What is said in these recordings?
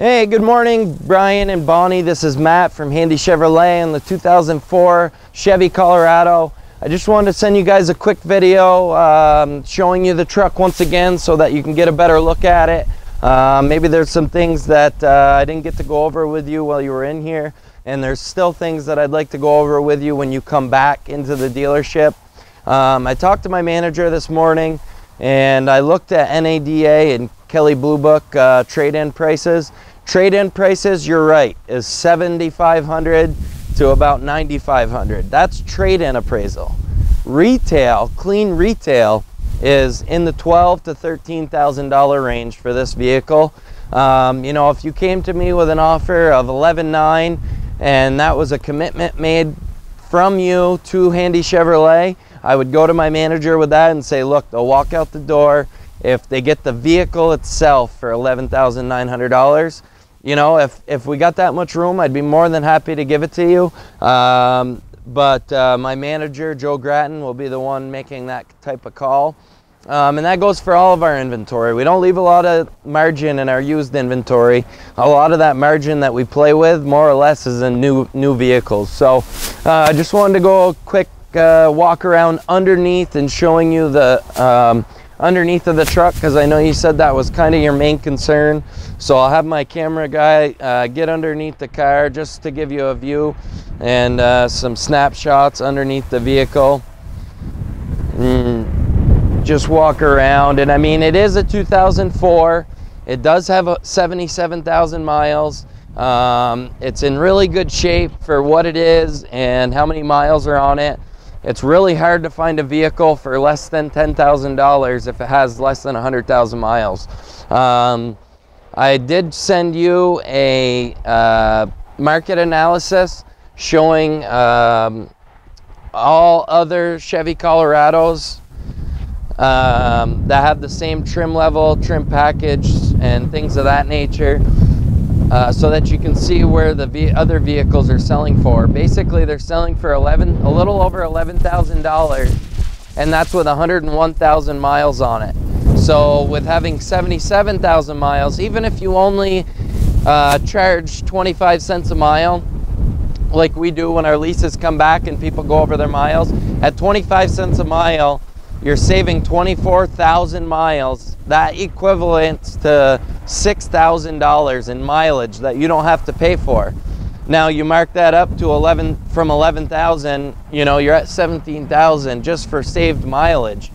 Hey, good morning, Brian and Bonnie. This is Matt from Handy Chevrolet on the 2004 Chevy Colorado. I just wanted to send you guys a quick video showing you the truck once again so that you can get a better look at it. Maybe there's some things that I didn't get to go over with you while you were in here, and there's still things that I'd like to go over with you when you come back into the dealership. I talked to my manager this morning, and I looked at NADA and Kelly Blue Book trade-in prices. Trade-in prices, you're right, is $7,500 to about $9,500. That's trade-in appraisal. Retail, clean retail, is in the $12,000 to $13,000 range for this vehicle. You know, if you came to me with an offer of $11,900 and that was a commitment made from you to Handy Chevrolet, I would go to my manager with that and say, look, they'll walk out the door if they get the vehicle itself for $11,900. You know, if we got that much room, I'd be more than happy to give it to you. But my manager, Joe Grattan, will be the one making that type of call. And that goes for all of our inventory. We don't leave a lot of margin in our used inventory. A lot of that margin that we play with, more or less, is in new vehicles. So I just wanted to go a quick walk around underneath and showing you the underneath of the truck, because I know you said that was kind of your main concern. So I'll have my camera guy get underneath the car just to give you a view and some snapshots underneath the vehicle. Just walk around, and I mean, it is a 2004. It does have a 77,000 miles. It's in really good shape for what it is and how many miles are on it. It's really hard to find a vehicle for less than $10,000 if it has less than 100,000 miles. I did send you a market analysis showing all other Chevy Colorados that have the same trim level, trim package, and things of that nature, so that you can see where the other vehicles are selling for. Basically, they're selling for a little over $11,000, and that's with 101,000 miles on it. So with having 77,000 miles, even if you only charge 25 cents a mile, like we do when our leases come back and people go over their miles, at 25 cents a mile, you're saving 24,000 miles. That equivalents to $6,000 in mileage that you don't have to pay for. Now you mark that up to 11, from 11,000, you know, you're at 17,000 just for saved mileage.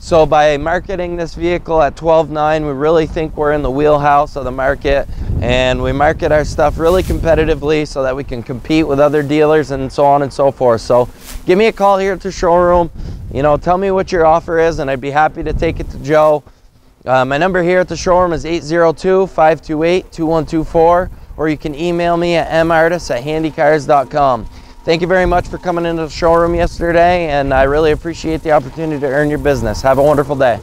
So by marketing this vehicle at $12,900, we really think we're in the wheelhouse of the market, and we market our stuff really competitively so that we can compete with other dealers and so on and so forth. So give me a call here at the showroom. You know, tell me what your offer is, and I'd be happy to take it to Joe. My number here at the showroom is 802-528-2124, or you can email me at martis@handycars.com. Thank you very much for coming into the showroom yesterday, and I really appreciate the opportunity to earn your business. Have a wonderful day.